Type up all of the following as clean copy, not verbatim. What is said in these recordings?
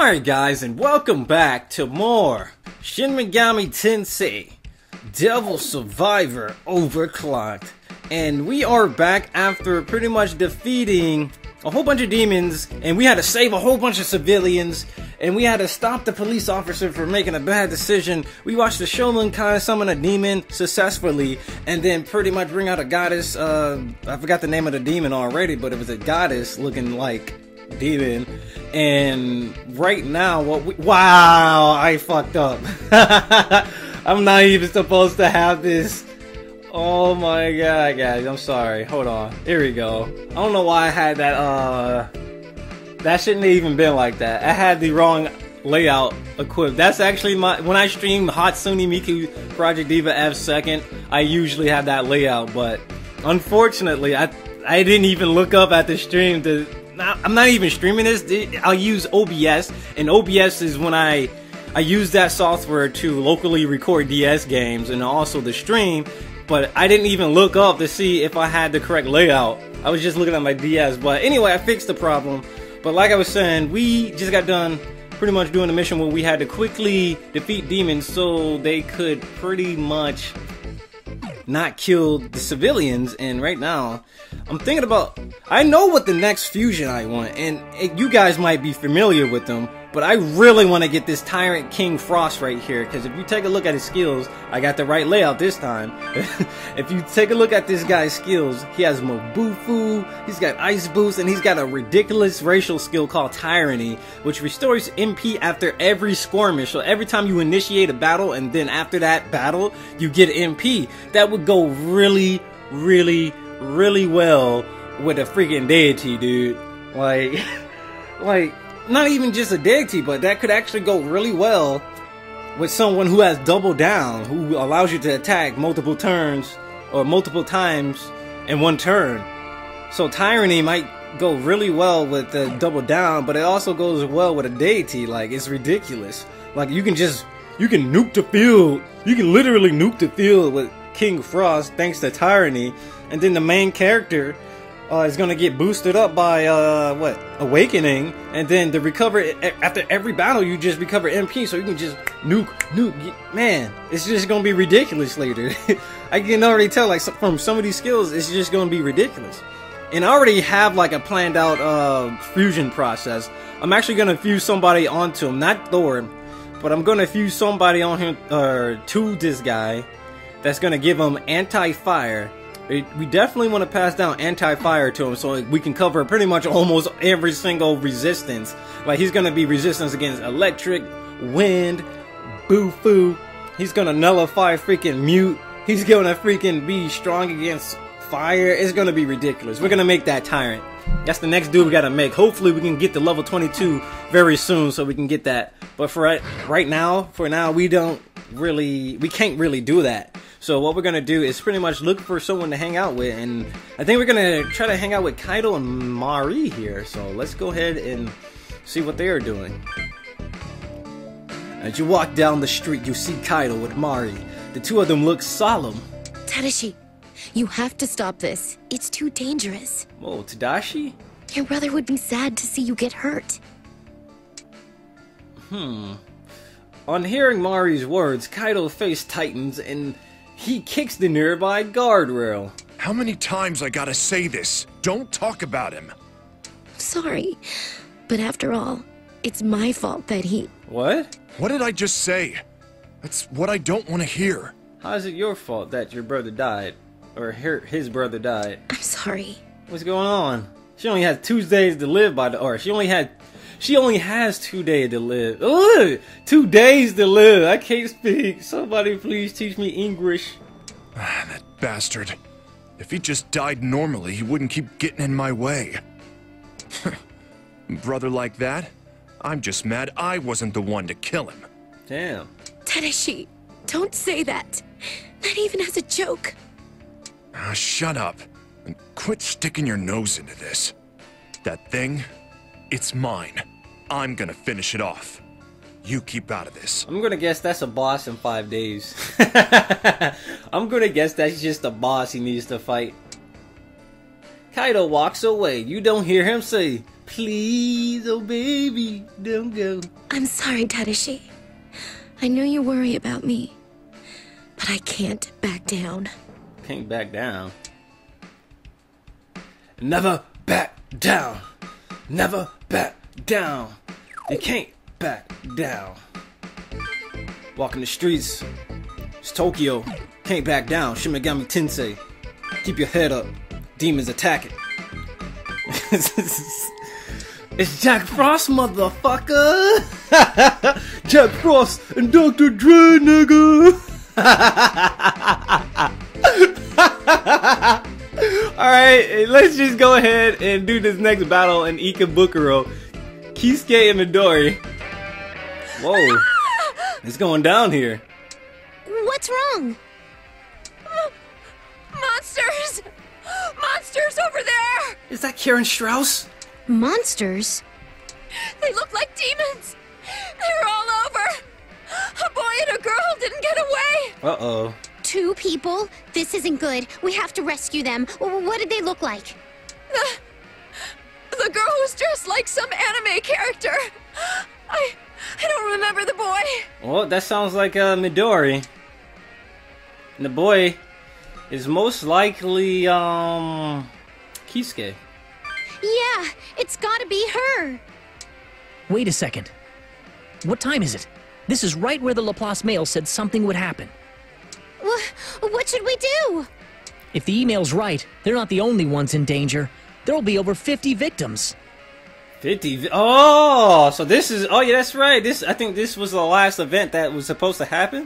Alright guys, and welcome back to more Shin Megami Tensei Devil Survivor Overclocked. And we are back after pretty much defeating a whole bunch of demons, and we had to save a whole bunch of civilians, and we had to stop the police officer from making a bad decision. We watched the Shomonkai summon a demon successfully, and then pretty much bring out a goddess, I forgot the name of the demon already, but it was a goddess looking like demon. And right now what we— wow, I fucked up. I'm not even supposed to have this. Oh my god guys, I'm sorry. Hold on, here we go. I don't know why I had that. That shouldn't have even been like that. I had the wrong layout equipped. That's actually my— when I stream Hatsune Miku Project Diva F second, I usually have that layout, but unfortunately I didn't even look up at the stream to— I'm not even streaming this. I'll use OBS, and OBS is when I use that software to locally record DS games and also the stream, but I didn't even look up to see if I had the correct layout. I was just looking at my DS, but anyway, I fixed the problem. But like I was saying, we just got done pretty much doing the mission where we had to quickly defeat demons so they could pretty much not kill the civilians. And right now I'm thinking about— I know what the next fusion I want, and you guys might be familiar with them, but I really want to get this Tyrant King Frost right here, because if you take a look at his skills— I got the right layout this time. If you take a look at this guy's skills, he has Mabufu, he's got Ice Boost, and he's got a ridiculous racial skill called Tyranny, which restores MP after every skirmish. So every time you initiate a battle, and then after that battle, you get MP. That would go really, really, really well with a freaking deity, dude. Like, not even just a deity, but that could actually go really well with someone who has double down, who allows you to attack multiple turns, or multiple times in one turn. So Tyranny might go really well with the double down, but it also goes well with a deity. Like, it's ridiculous. Like, you can nuke the field. You can literally nuke the field with King Frost thanks to Tyranny. And then the main character is gonna get boosted up by Awakening, and then the recover after every battle, you just recover MP, so you can just nuke. Man, it's just gonna be ridiculous later. I can already tell, like, from some of these skills, it's just gonna be ridiculous. And I already have like a planned out fusion process. I'm actually gonna fuse somebody onto him, not Thor, but I'm gonna fuse somebody on him to this guy. That's gonna give him anti-fire. We definitely want to pass down anti-fire to him so we can cover pretty much almost every single resistance. Like, he's going to be resistance against electric, wind, boo-foo. He's going to nullify freaking mute. He's going to freaking be strong against fire. It's going to be ridiculous. We're going to make that Tyrant. That's the next dude we got to make. Hopefully we can get to level 22 very soon so we can get that. But for right now, we can't really do that. So what we're going to do is pretty much look for someone to hang out with, and I think we're going to try to hang out with Kaido and Mari here. So let's go ahead and see what they are doing. As you walk down the street, you see Kaido with Mari. The two of them look solemn. Tadashi, you have to stop this. It's too dangerous. Whoa, Tadashi? Your brother would be sad to see you get hurt. On hearing Mari's words, Kaido's face tightens and he kicks the nearby guardrail. How many times I gotta say this? Don't talk about him. Sorry, but after all, it's my fault that he— What? What did I just say? That's what I don't want to hear. How is it your fault that your brother died? Or his brother died? I'm sorry. What's going on? She only has 2 days to live by the— or she only has 2 days to live. Ugh, 2 days to live. I can't speak. Somebody please teach me English. That bastard. If he just died normally, he wouldn't keep getting in my way. Brother like that? I'm just mad I wasn't the one to kill him. Damn. Tadashi, don't say that. Not even as a joke. Shut up. And quit sticking your nose into this. That thing? It's mine. I'm gonna finish it off. You keep out of this. I'm gonna guess that's a boss in 5 days. I'm gonna guess that's just a boss he needs to fight. Kaido walks away. You don't hear him say, Please, oh baby, don't go. I'm sorry, Tadashi. I know you worry about me, but I can't back down. Can't back down. Never back down. Never back down. You can't back down. Walking the streets. It's Tokyo. Can't back down. Shin Megami Tensei. Keep your head up. Demons attack it. It's Jack Frost, motherfucker! Jack Frost and Dr. Dre, nigga! Alright, let's just go ahead and do this next battle in Ikebukuro. Keisuke and Midori. Whoa. It's going down here. What's wrong? Monsters! Monsters over there! Is that Karen Strauss? Monsters? They look like demons. They were all over. A boy and a girl didn't get away. Uh-oh. Two people? This isn't good. We have to rescue them. What did they look like? The girl was dressed like some anime character. I don't remember the boy. Well, that sounds like Midori. And the boy is most likely Keisuke. Yeah, it's gotta be her. Wait a second. What time is it? This is right where the Laplace mail said something would happen. What should we do? If the email's right, they're not the only ones in danger. There'll be over 50 victims. 50? Oh, so this is... Oh, yeah, that's right. This, I think this was the last event that was supposed to happen.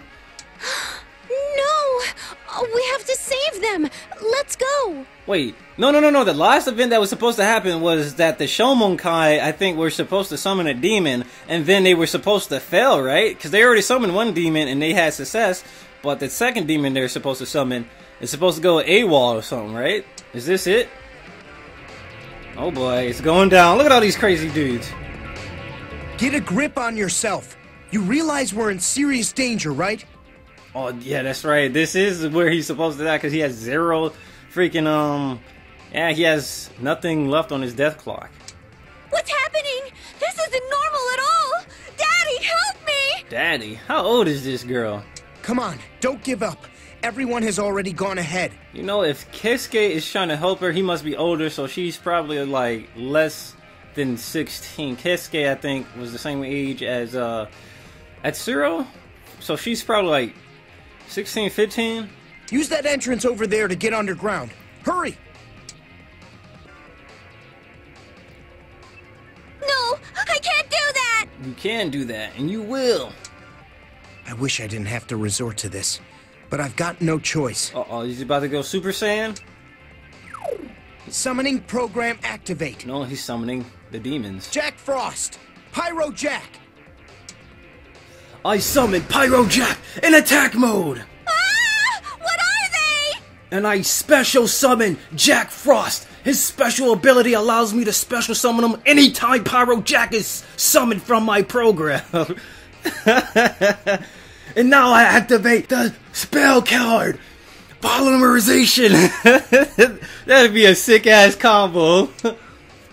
No! Oh, we have to save them! Let's go! Wait, no. The last event that was supposed to happen was that the Shomonkai, I think, were supposed to summon a demon, and then they were supposed to fail, right? Because they already summoned one demon and they had success, but the second demon they're supposed to summon is supposed to go AWOL or something, right? Is this it? Oh boy, it's going down. Look at all these crazy dudes. Get a grip on yourself. You realize we're in serious danger, right? Oh, yeah, that's right. This is where he's supposed to die because he has zero freaking, yeah, he has nothing left on his death clock. What's happening? This isn't normal at all. Daddy, help me! Daddy, how old is this girl? Come on, don't give up. Everyone has already gone ahead. You know, if Keisuke is trying to help her, he must be older, so she's probably, like, less than 16. Keisuke, I think, was the same age as, Atsuro? So she's probably, like, 16, 15? Use that entrance over there to get underground. Hurry! No, I can't do that! You can do that, and you will. I wish I didn't have to resort to this, but I've got no choice. Uh-oh, he's about to go Super Saiyan? Summoning program activate. No, he's summoning the demons. Jack Frost! Pyro Jack! I summon Pyro Jack in attack mode! Ah! What are they? And I special summon Jack Frost! His special ability allows me to special summon him anytime Pyro Jack is summoned from my program. And now I activate the spell card! Polymerization! That'd be a sick-ass combo.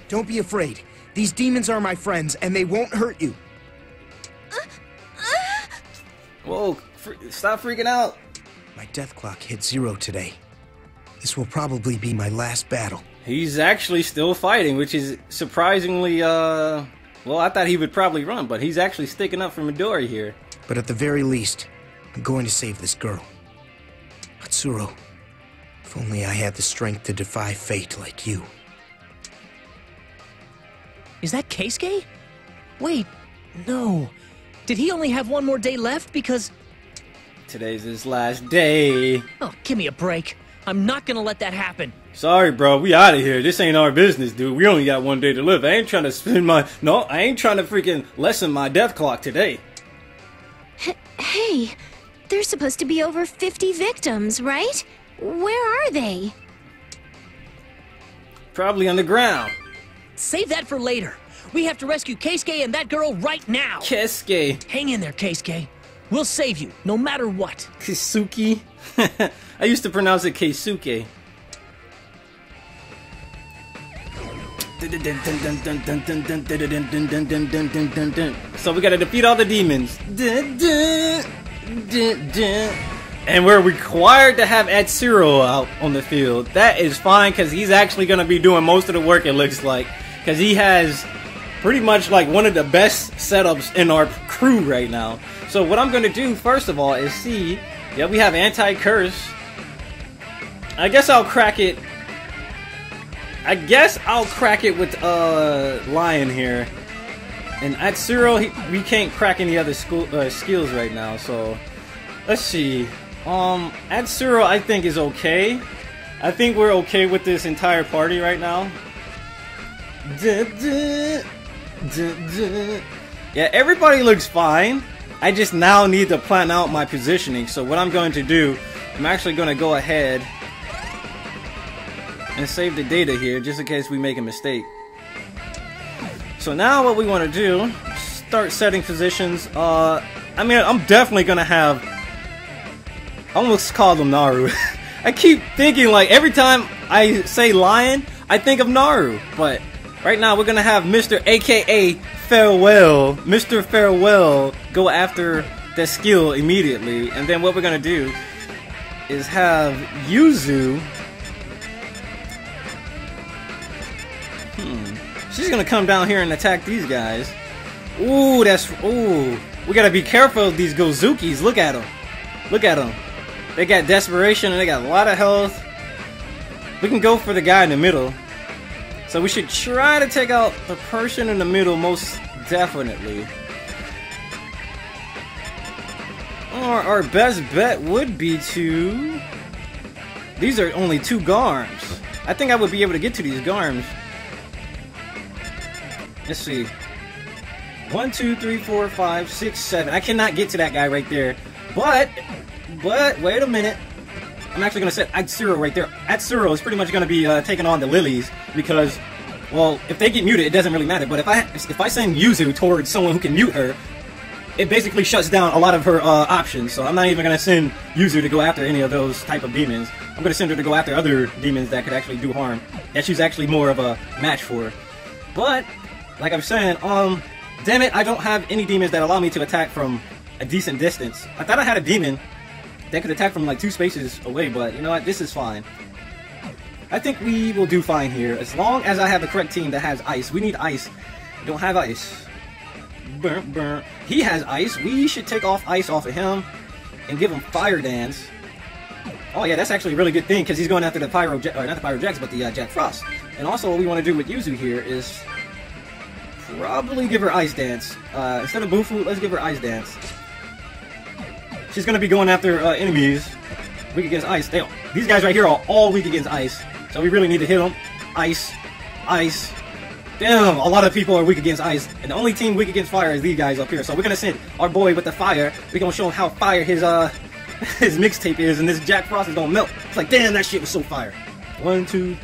Don't be afraid. These demons are my friends and they won't hurt you. Whoa, stop freaking out. My death clock hit zero today. This will probably be my last battle. He's actually still fighting, which is surprisingly, well, I thought he would probably run, but he's actually sticking up for Midori here. But at the very least, I'm going to save this girl. Atsuro, if only I had the strength to defy fate like you. Is that Keisuke? Wait, no. Did he only have one more day left because... Today's his last day. Oh, give me a break. I'm not gonna let that happen. Sorry, bro. We out of here. This ain't our business, dude. We only got one day to live. I ain't trying to spend my... No, I ain't trying to freaking lessen my death clock today. Hey, there's supposed to be over 50 victims, right? Where are they? Probably underground. Save that for later. We have to rescue Keisuke and that girl right now! Keisuke! Hang in there, Keisuke. We'll save you, no matter what. Kisuke? I used to pronounce it Keisuke. So we gotta defeat all the demons. And we're required to have Atsuro out on the field. That is fine, because he's actually gonna be doing most of the work, it looks like. Because he has pretty much like one of the best setups in our crew right now. So what I'm gonna do first of all is see. Yeah, we have anti-curse. I guess I'll crack it. I guess I'll crack it with Lion here. And Atsuro, we can't crack any other skills right now. So let's see. Atsuro, I think is okay. I think we're okay with this entire party right now. Yeah, everybody looks fine. I just now need to plan out my positioning. So what I'm going to do, I'm actually going to go ahead and save the data here just in case we make a mistake. So now what we want to do, start setting positions. I mean, I'm definitely going to have, I almost called him Naru. I keep thinking, like, every time I say Lion, I think of Naru. But right now we're going to have Mr. AKA Farewell, Mr. Farewell, go after the skill immediately. And then what we're going to do is have Yuzu. She's going to come down here and attack these guys. Ooh, that's... Ooh. We got to be careful of these Gozukis. Look at them. Look at them. They got desperation and they got a lot of health. We can go for the guy in the middle. So we should try to take out the person in the middle most definitely. Or our best bet would be to... These are only two Garms. I think I would be able to get to these Garms. Let's see. 1, 2, 3, 4, 5, 6, 7. I cannot get to that guy right there. But, wait a minute. I'm actually going to set Atsuro right there. Atsuro is pretty much going to be taking on the Lilies because, well, if they get muted, it doesn't really matter. But if I send Yuzu towards someone who can mute her, it basically shuts down a lot of her options. So I'm not even going to send Yuzu to go after any of those type of demons. I'm going to send her to go after other demons that could actually do harm, that she's actually more of a match for. But, like I'm saying, damn it, I don't have any demons that allow me to attack from a decent distance. I thought I had a demon that could attack from like 2 spaces away, but you know what, this is fine. I think we will do fine here, as long as I have the correct team that has ice. We need ice. We don't have ice. Burn, burn. He has ice. We should take off ice off of him and give him fire dance. Oh yeah, that's actually a really good thing, because he's going after the Pyro Jack, or not the Pyro Jacks, but the Jack Frost. And also what we want to do with Yuzu here is probably give her ice dance. Instead of Bufu, let's give her ice dance. She's going to be going after enemies weak against ice. These guys right here are all weak against ice, so we really need to hit them. Ice. Ice. Damn, a lot of people are weak against ice, and the only team weak against fire is these guys up here. So we're going to send our boy with the fire. We're going to show him how fire his mixtape is, and this Jack Frost is going to melt. It's like, damn, that shit was so fire. 1, 2,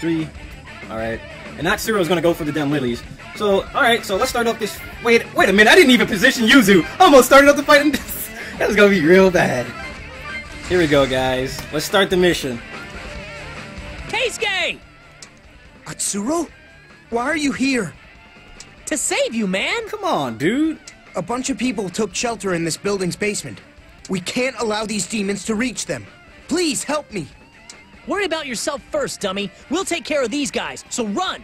3. Alright. And Atsuro is going to go for the damn Lilies. So, alright, so let's start up this... Wait a minute, I didn't even position Yuzu. I almost started up the fight and... That's gonna be real bad. Here we go, guys. Let's start the mission. Keisuke! Atsuro? Why are you here? To save you, man! Come on, dude. A bunch of people took shelter in this building's basement. We can't allow these demons to reach them. Please, help me. Worry about yourself first, dummy. We'll take care of these guys, so run!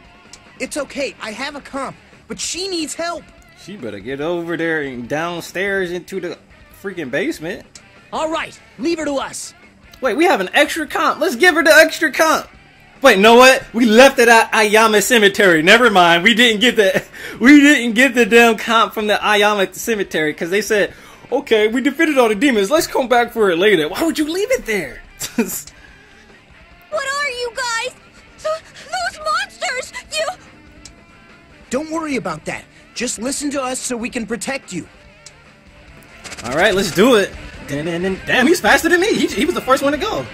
It's okay, I have a comp, but she needs help. She better get over there and downstairs into the... freaking basement. All right, leave her to us. Wait, we have an extra comp. Let's give her the extra comp. Wait, you know what? We left it at Aoyama Cemetery. Never mind. We didn't get the damn comp from the Aoyama Cemetery because they said, okay, we defeated all the demons. Let's come back for it later. Why would you leave it there? What are you guys? Those monsters! You. Don't worry about that. Just listen to us so we can protect you. Alright, let's do it. Damn, he's faster than me. He was the first one to go.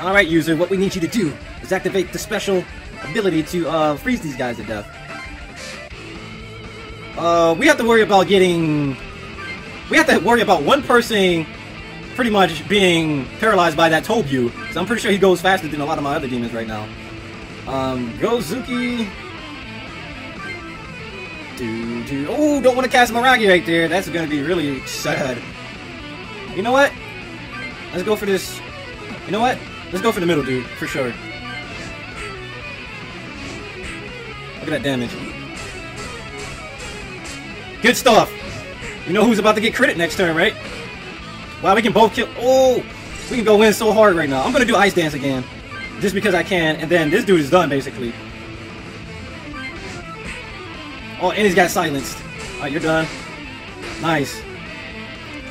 Alright, user, what we need you to do is activate the special ability to freeze these guys to death. We have to worry about getting... We have to worry about one person pretty much being paralyzed by that Tobu. So I'm pretty sure he goes faster than a lot of my other demons right now. Gozuki. Oh, don't want to cast Miragi right there. That's going to be really sad. You know what? Let's go for this. You know what? Let's go for the middle, dude, for sure. Look at that damage. Good stuff. You know who's about to get crit next turn, right? Wow, we can both kill. Oh, we can go in so hard right now. I'm going to do Ice Dance again. Just because I can. And then this dude is done, basically. Oh, and he's got silenced. Alright, you're done. Nice.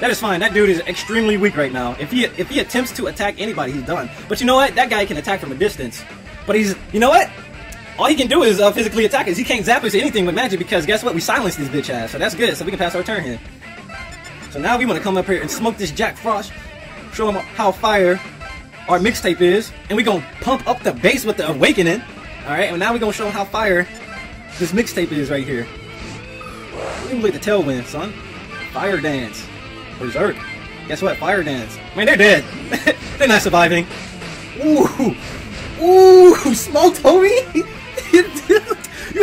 That is fine. That dude is extremely weak right now. If he attempts to attack anybody, he's done. But you know what? That guy can attack from a distance. But he's... You know what? All he can do is physically attack us. He can't zap us to anything with magic because guess what? We silenced these bitch ass. So that's good. So we can pass our turn here. So now we want to come up here and smoke this Jack Frost. Show him how fire our mixtape is. And we're going to pump up the bass with the Awakening. Alright? And now we're going to show him how fire this mixtape is right here. We're going to get the tailwind, son. Fire Dance. Berserk. Guess what? Fire Dance. Man, they're dead. They're not surviving. Ooh. Ooh. Smoked, homie. You didn't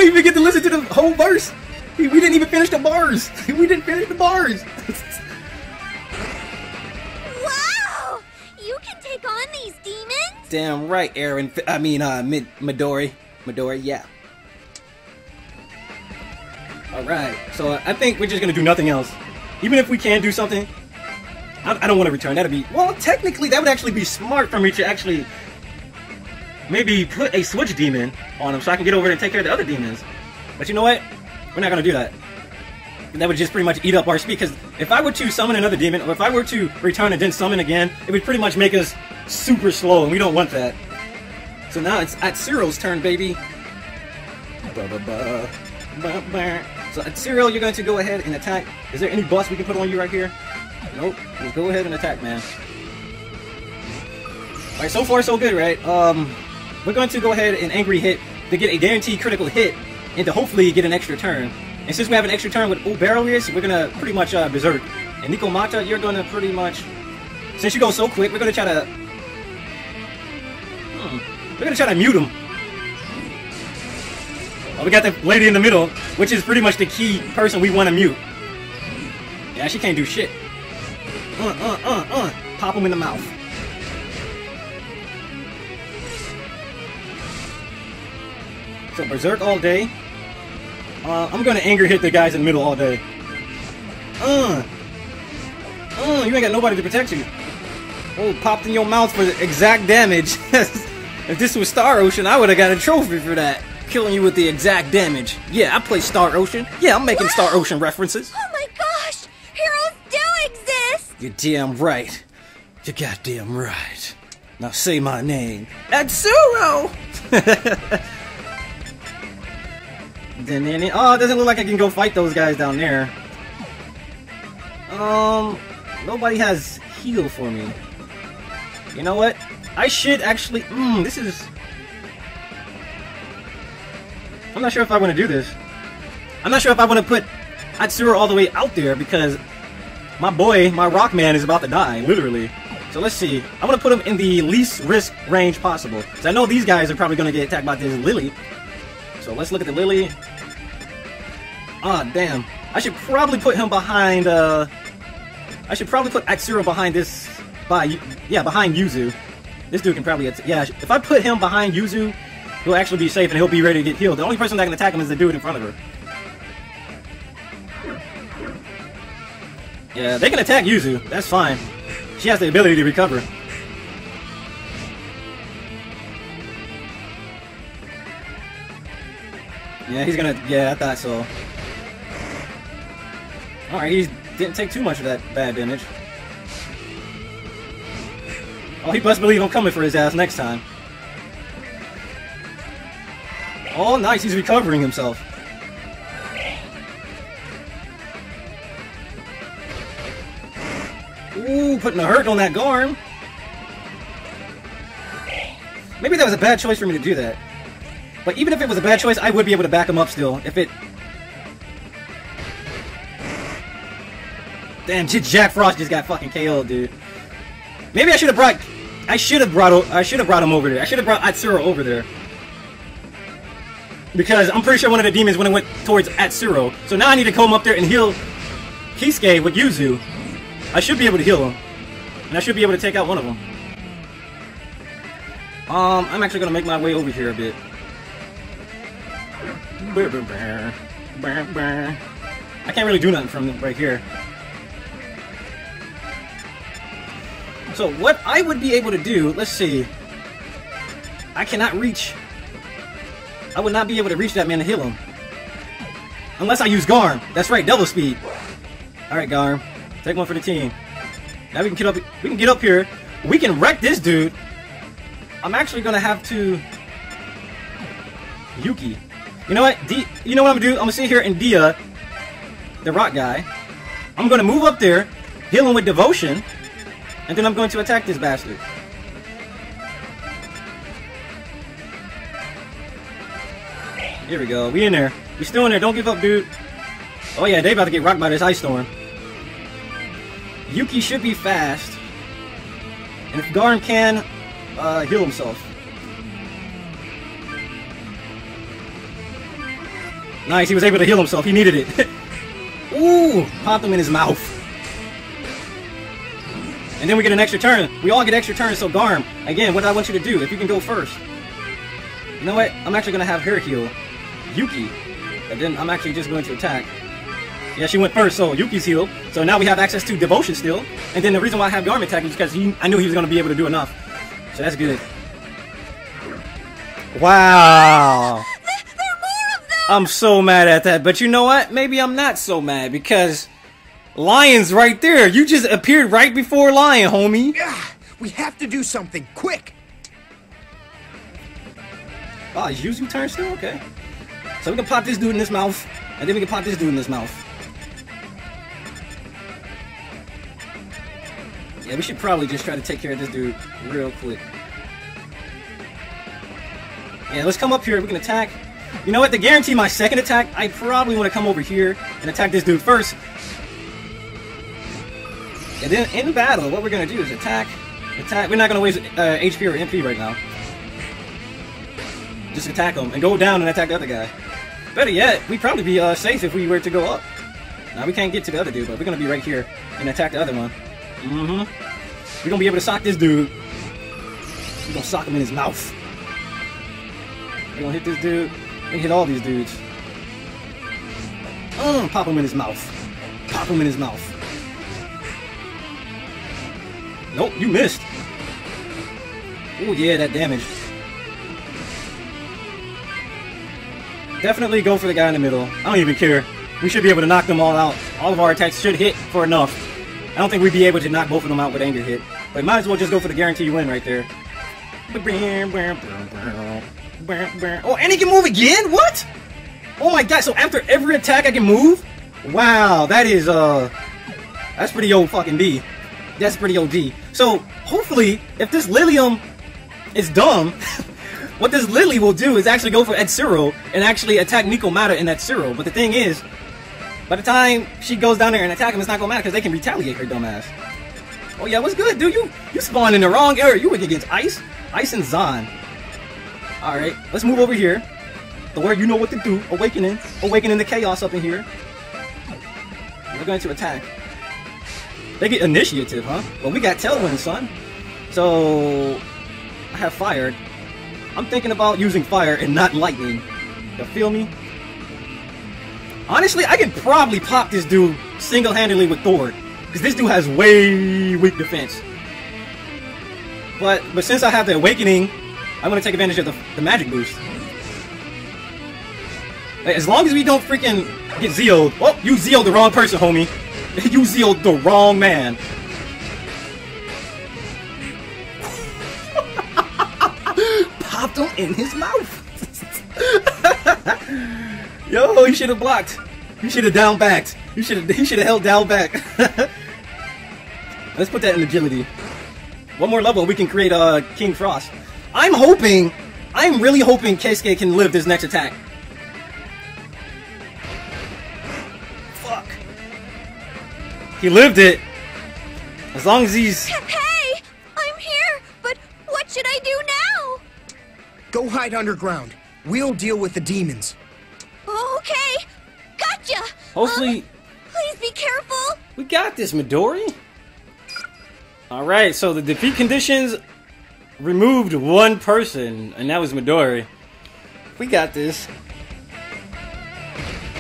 even get to listen to the whole verse. We didn't even finish the bars. We didn't finish the bars. Wow! You can take on these demons? Damn right, Aaron. I mean, Midori. Midori, yeah. Alright, so I think we're just going to do nothing else. Even if we can do something, I don't want to return. That'd be... Well, technically, that would actually be smart for me to actually... Maybe put a switch demon on him so I can get over there and take care of the other demons. But you know what? We're not going to do that. That would just pretty much eat up our speed, because if I were to summon another demon, or if I were to return and then summon again, it would pretty much make us super slow, and we don't want that. So now it's Atsuro's turn, baby. So Atsuro, you're going to go ahead and attack. Is there any buffs we can put on you right here? Nope. Just go ahead and attack, man. Alright, so far so good, right? We're going to go ahead and Angry Hit to get a guaranteed critical hit and to hopefully get an extra turn. And since we have an extra turn with Barriers, we're going to pretty much Berserk. And Nikomata, you're going to pretty much... Since you go so quick, we're going to try to... We're going to try to mute him. Oh, we got the lady in the middle, which is pretty much the key person we want to mute. Yeah, she can't do shit. Pop him in the mouth. So Berserk all day. I'm gonna Anger Hit the guys in the middle all day. You ain't got nobody to protect you. Oh, popped in your mouth for the exact damage. If this was Star Ocean, I would've got a trophy for that. Killing you with the exact damage. Yeah, I play Star Ocean. Yeah, I'm making Star Ocean references. Oh my gosh! Heroes do exist! You're damn right. You're goddamn right. Now say my name. Atsuro! Oh, it doesn't look like I can go fight those guys down there. Nobody has heal for me. You know what? I should actually... this is... I'm not sure if I want to do this. I'm not sure if I want to put Atsuro all the way out there because my boy, my rock man, is about to die, literally. So let's see. I want to put him in the least risk range possible. So I know these guys are probably going to get attacked by this Lily. So let's look at the Lily. Ah, damn. I should probably put him behind, I should probably put Atsuro behind this... behind Yuzu. This dude can probably... Yeah, if I put him behind Yuzu, he'll actually be safe and he'll be ready to get healed. The only person that can attack him is the dude in front of her. Yeah, they can attack Yuzu. That's fine. She has the ability to recover. Yeah, he's gonna... Yeah, I thought so. Alright, he didn't take too much of that bad damage. Oh, he must believe I'm coming for his ass next time. Oh, nice, he's recovering himself. Ooh, putting a hurt on that Garm. Maybe that was a bad choice for me to do that. But even if it was a bad choice, I would be able to back him up still. If it... Damn, Jack Frost just got fucking KO'd, dude. Maybe I should have brought him over there. I should have brought Atsuro over there. Because I'm pretty sure one of the demons went and went towards Atsuro. So now I need to come up there and heal Keisuke with Yuzu. I should be able to heal him. And I should be able to take out one of them. I'm actually going to make my way over here a bit. I can't really do nothing from right here. So what I would be able to do, let's see. I cannot reach. I would not be able to reach that man to heal him. Unless I use Garm. That's right, double speed. Alright, Garm. Take one for the team. Now we can get up here. We can wreck this dude. I'm actually gonna have to Yuki. You know what? You know what I'm gonna do? I'm gonna sit here and Dia, the rock guy. I'm gonna move up there, heal him with devotion, and then I'm going to attack this bastard. Here we go. We in there. We still in there. Don't give up, dude. Oh yeah, they about to get rocked by this ice storm. Yuki should be fast. And if Garm can heal himself. Nice, he was able to heal himself. He needed it. Ooh, popped him in his mouth. And then we get an extra turn. We all get extra turns, so Garm, again, what I want you to do, if you can go first. You know what? I'm actually going to have her heal Yuki. And then I'm actually just going to attack. Yeah, she went first, so Yuki's healed. So now we have access to devotion still. And then the reason why I have Garm attacking is because I knew he was going to be able to do enough. So that's good. Wow. There are more of them! I'm so mad at that. But you know what? Maybe I'm not so mad because Lion's right there. You just appeared right before Lion, homie. Yeah, we have to do something quick. Ah, oh, Yuzu turn still? Okay. So we can pop this dude in his mouth. And then we can pop this dude in his mouth. Yeah, we should probably just try to take care of this dude real quick. Yeah, let's come up here. We can attack. You know what? To guarantee my second attack, I probably want to come over here and attack this dude first. And then in battle, what we're going to do is attack. Attack. We're not going to waste HP or MP right now. Just attack him and go down and attack the other guy. Better yet, we'd probably be safe if we were to go up. Now we can't get to the other dude, but we're gonna be right here and attack the other one. Mm-hmm. We're gonna be able to sock this dude. We're gonna sock him in his mouth. We're gonna hit this dude. We're gonna hit all these dudes. Pop him in his mouth. Pop him in his mouth. Nope, you missed. Oh yeah, that damage. Definitely go for the guy in the middle. I don't even care. We should be able to knock them all out. All of our attacks should hit for enough. I don't think we'd be able to knock both of them out with anger hit. But might as well just go for the guarantee you win right there. Oh, and he can move again? What? Oh my god, so after every attack I can move? Wow, that is, that's pretty old fucking D. That's pretty OD. So, hopefully, if this Lilium is dumb... What this Lily will do is actually go for Atsuro and actually attack Nikomata in Atsuro. But the thing is, by the time she goes down there and attack him, it's not gonna matter because they can retaliate her dumbass. Oh yeah, what's good, dude? You spawned in the wrong area. You went against Ice, and Zahn. All right, let's move over here. Thor, you know what to do. Awakening the chaos up in here. We're going to attack. They get initiative, huh? Well, we got Tailwind, son. So I have fired. I'm thinking about using fire and not lightning. You feel me? Honestly, I could probably pop this dude single-handedly with Thor. Because this dude has way weak defense. But since I have the Awakening, I'm going to take advantage of the magic boost. As long as we don't freaking get Zeo'd. Oh, you Zeo'd the wrong person, homie. You Zeo'd the wrong man. Popped him in his mouth. Yo, you should have blocked. You should have down backed. He should have held down back. Let's put that in agility. One more level, we can create King Frost. I'm really hoping Keisuke can live this next attack. Fuck. He lived it. As long as he's. Hey, I'm here, but what should I do now? Go hide underground. We'll deal with the demons. Okay, gotcha. Hopefully. Please be careful. We got this, Midori. All right, so the defeat conditions removed one person, and that was Midori. We got this.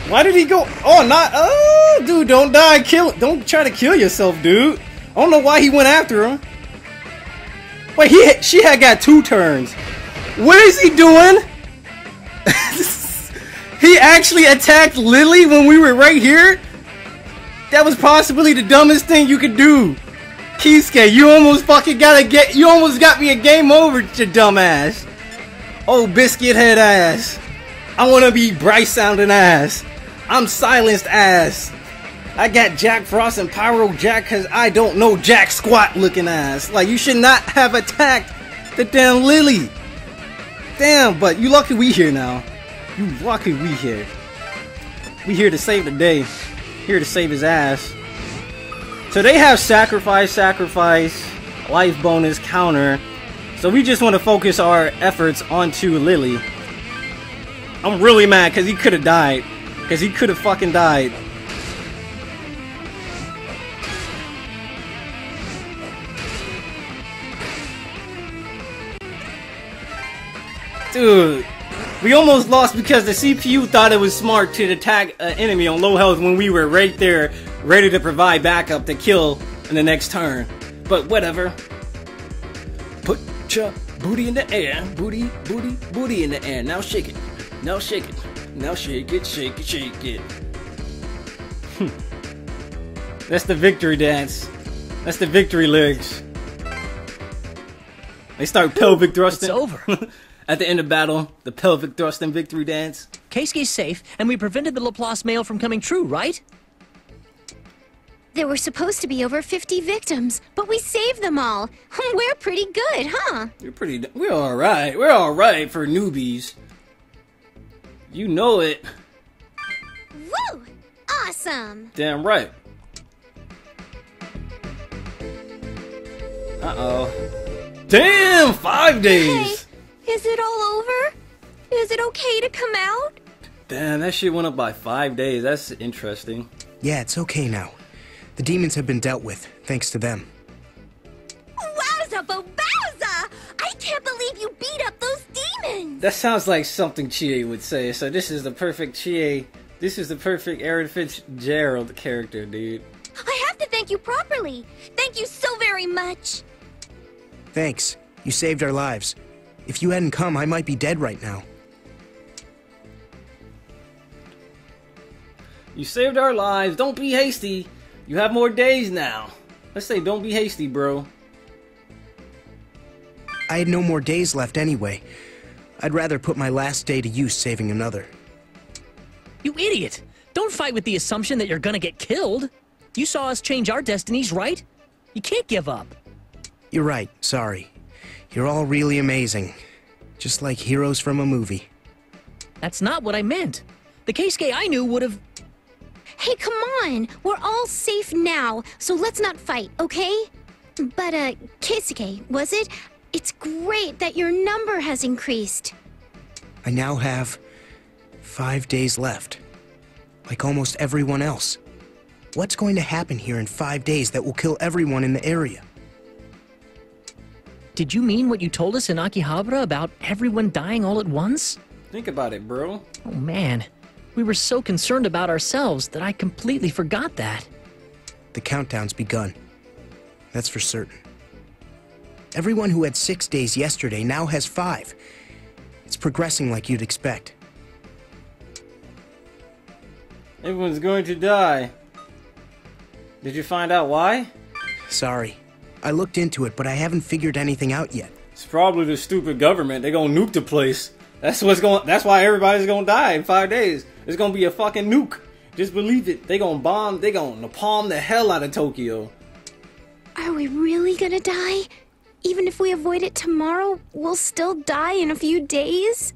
Why did he go? Oh, not. Oh, dude, don't die. Kill. Don't try to kill yourself, dude. I don't know why he went after him. Wait, she had got 2 turns. What is he doing? He actually attacked Lily when we were right here? That was possibly the dumbest thing you could do. Keisuke, you almost fucking you almost got me a game over, you dumbass. Oh, biscuit head ass. I wanna be Bryce sounding ass. I'm silenced ass. I got Jack Frost and Pyro Jack cause I don't know Jack squat looking ass. Like, you should not have attacked the damn Lily. Damn, but you lucky we here now. You lucky we here. We here to save the day. Here to save his ass. So they have sacrifice, sacrifice, life bonus, counter. So we just want to focus our efforts onto Lily. I'm really mad because he could have died. Because he could have fucking died. Dude, we almost lost because the CPU thought it was smart to attack an enemy on low health when we were right there, ready to provide backup to kill in the next turn. But whatever. Put your booty in the air. Booty, booty, booty in the air. Now shake it. Now shake it. Now shake it, shake it, shake it. That's the victory dance. That's the victory lyrics. They start pelvic thrusting. It's over. At the end of battle, the pelvic thrust and victory dance. Keisuke's safe, and we prevented the Laplace mail from coming true, right? There were supposed to be over 50 victims, but we saved them all. We're pretty good, huh? We're all right. We're all right for newbies. You know it. Woo! Awesome. Damn right. Uh-oh. Damn, 5 days. Hey. Is it all over? Is it okay to come out? Damn, that shit went up by 5 days. That's interesting. Yeah, it's okay now. The demons have been dealt with, thanks to them. Wowza, bowza! I can't believe you beat up those demons! That sounds like something Chie would say, so this is the perfect Chie. This is the perfect Aaron Fitzgerald character, dude. I have to thank you properly. Thank you so very much. Thanks. You saved our lives. If you hadn't come, I might be dead right now. You saved our lives. Don't be hasty. You have more days now. Let's say don't be hasty, bro. I had no more days left anyway. I'd rather put my last day to use saving another. You idiot! Don't fight with the assumption that you're gonna get killed. You saw us change our destinies, right? You can't give up. You're right. Sorry. You're all really amazing. Just like heroes from a movie. That's not what I meant. The Keisuke I knew would have... Hey, come on! We're all safe now, so let's not fight, okay? But, Keisuke, was it? It's great that your number has increased. I now have 5 days left. Like almost everyone else. What's going to happen here in 5 days that will kill everyone in the area? Did you mean what you told us in Akihabara about everyone dying all at once? Think about it, bro. Oh man, we were so concerned about ourselves that I completely forgot that. The countdown's begun. That's for certain. Everyone who had 6 days yesterday now has 5. It's progressing like you'd expect. Everyone's going to die. Did you find out why? Sorry. I looked into it, but I haven't figured anything out yet. It's probably the stupid government. They're gonna nuke the place. That's why everybody's gonna die in 5 days. It's gonna be a fucking nuke. Just believe it. They gonna bomb. They gonna napalm the hell out of Tokyo. Are we really gonna die? Even if we avoid it tomorrow, we'll still die in a few days?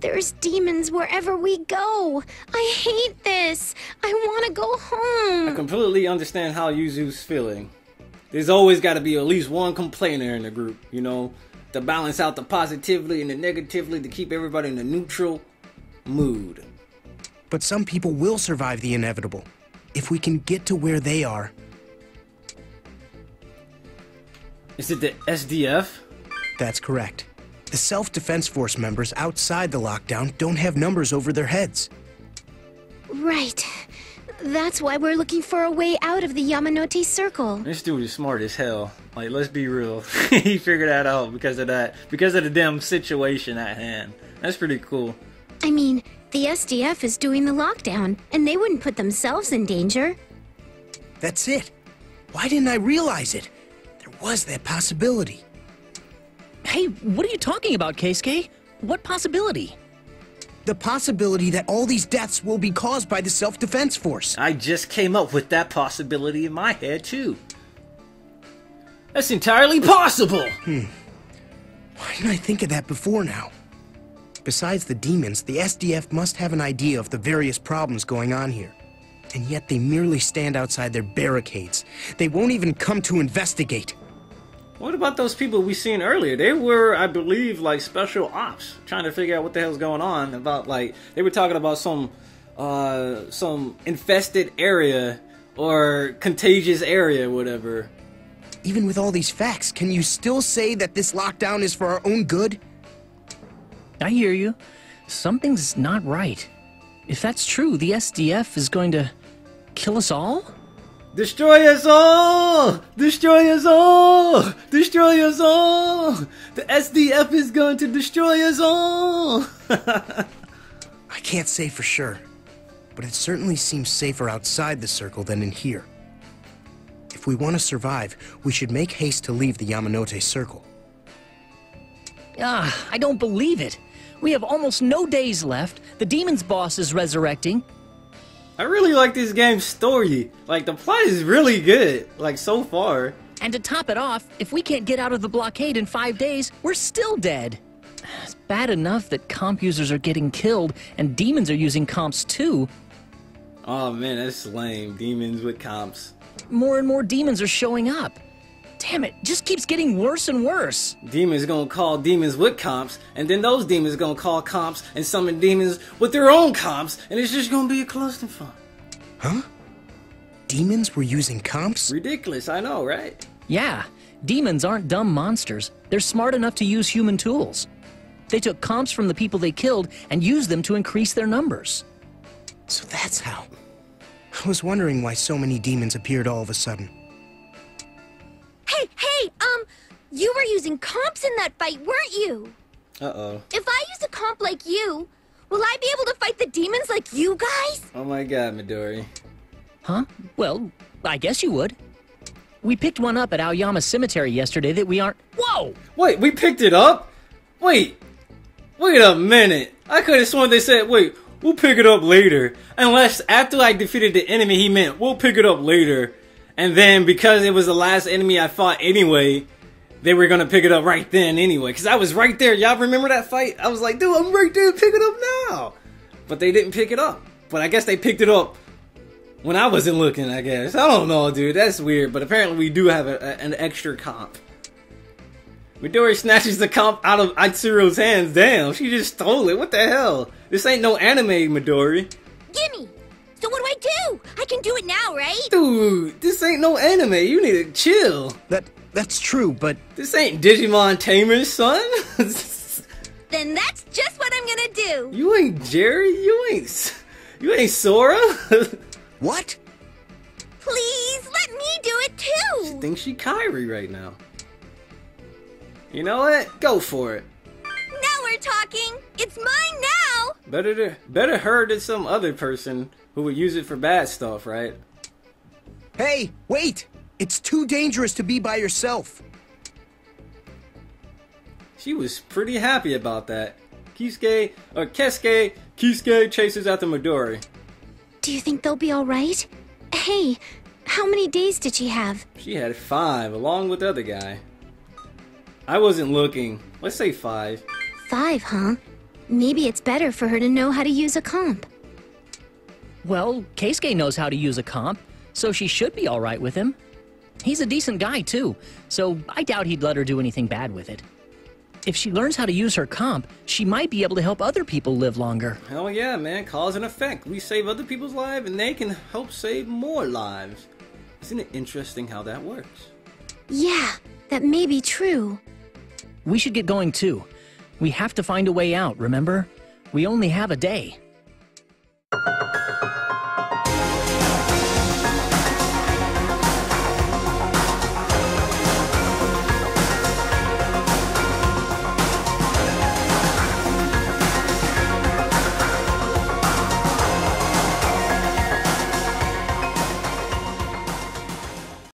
There's demons wherever we go. I hate this. I wanna go home. I completely understand how Yuzu's feeling. There's always got to be at least one complainer in the group, you know? to balance out the positivity and the negativity, to keep everybody in a neutral mood. But some people will survive the inevitable, if we can get to where they are. Is it the SDF? That's correct. The self-defense force members outside the lockdown don't have numbers over their heads. Right. That's why we're looking for a way out of the Yamanote Circle. This dude is smart as hell. Like, let's be real. He figured that out because of that. Because of the damn situation at hand. That's pretty cool. I mean, the SDF is doing the lockdown, and they wouldn't put themselves in danger. That's it. Why didn't I realize it? There was that possibility. Hey, what are you talking about, Keisuke? What possibility? The possibility that all these deaths will be caused by the self-defense force. I just came up with that possibility in my head, too. That's entirely possible! Why didn't I think of that before now? Besides the demons, the SDF must have an idea of the various problems going on here. And yet they merely stand outside their barricades. They won't even come to investigate. What about those people we seen earlier? They were, I believe, like special ops, trying to figure out what the hell's going on. About like they were talking about some infested area or contagious area, whatever. Even with all these facts, can you still say that this lockdown is for our own good? I hear you. Something's not right. If that's true, the SDF is going to kill us all? Destroy us all! Destroy us all! Destroy us all! The SDF is going to destroy us all! I can't say for sure, but it certainly seems safer outside the circle than in here. If we want to survive, we should make haste to leave the Yamanote Circle. Ah, I don't believe it! We have almost no days left, the demon's boss is resurrecting. I really like this game's story. Like, the plot is really good, like, so far. And to top it off, if we can't get out of the blockade in 5 days, we're still dead. It's bad enough that comp users are getting killed, and demons are using comps too. Oh man, that's lame. Demons with comps. More and more demons are showing up. Damn it, just keeps getting worse and worse. Demons gonna call demons with comps, and then those demons gonna call comps and summon demons with their own comps, and it's just gonna be a clusterfuck. Huh? Demons were using comps? Ridiculous, I know, right? Yeah, demons aren't dumb monsters. They're smart enough to use human tools. They took comps from the people they killed and used them to increase their numbers. So that's how. I was wondering why so many demons appeared all of a sudden. You were using comps in that fight, weren't you? Uh-oh. If I use a comp like you, will I be able to fight the demons like you guys? Oh my god, Midori. Huh? Well, I guess you would. We picked one up at Aoyama Cemetery yesterday that we aren't... Whoa! Wait, we picked it up? Wait. Wait a minute. I could have sworn they said, wait, we'll pick it up later. Unless after I defeated the enemy, he meant, we'll pick it up later. And then, because it was the last enemy I fought anyway, they were gonna pick it up right then anyway. Because I was right there. Y'all remember that fight? I was like, dude, I'm right there. Pick it up now. But they didn't pick it up. But I guess they picked it up when I wasn't looking, I guess. I don't know, dude. That's weird. But apparently we do have an extra comp. Midori snatches the comp out of Atsuro's hands. Damn, she just stole it. What the hell? This ain't no anime, Midori. Gimme. So what do? I can do it now, right? Dude, this ain't no anime. You need to chill. That's true, but... This ain't Digimon Tamers, son. Then that's just what I'm gonna do. You ain't Jerry. You ain't Sora. What? Please, let me do it too. She thinks she Kairi right now. You know what? Go for it. Now we're talking. It's mine now. Better her than some other person who would use it for bad stuff, right? Hey, wait! It's too dangerous to be by yourself. She was pretty happy about that. Keisuke chases after Midori. Do you think they'll be alright? Hey, how many days did she have? She had 5, along with the other guy. I wasn't looking. Let's say 5. 5, huh? Maybe it's better for her to know how to use a comp. Well, Keisuke knows how to use a comp, so she should be alright with him. He's a decent guy, too, so I doubt he'd let her do anything bad with it. If she learns how to use her comp, she might be able to help other people live longer. Hell yeah, man. Cause and effect. We save other people's lives and they can help save more lives. Isn't it interesting how that works? Yeah, that may be true. We should get going too. We have to find a way out, remember? We only have a day.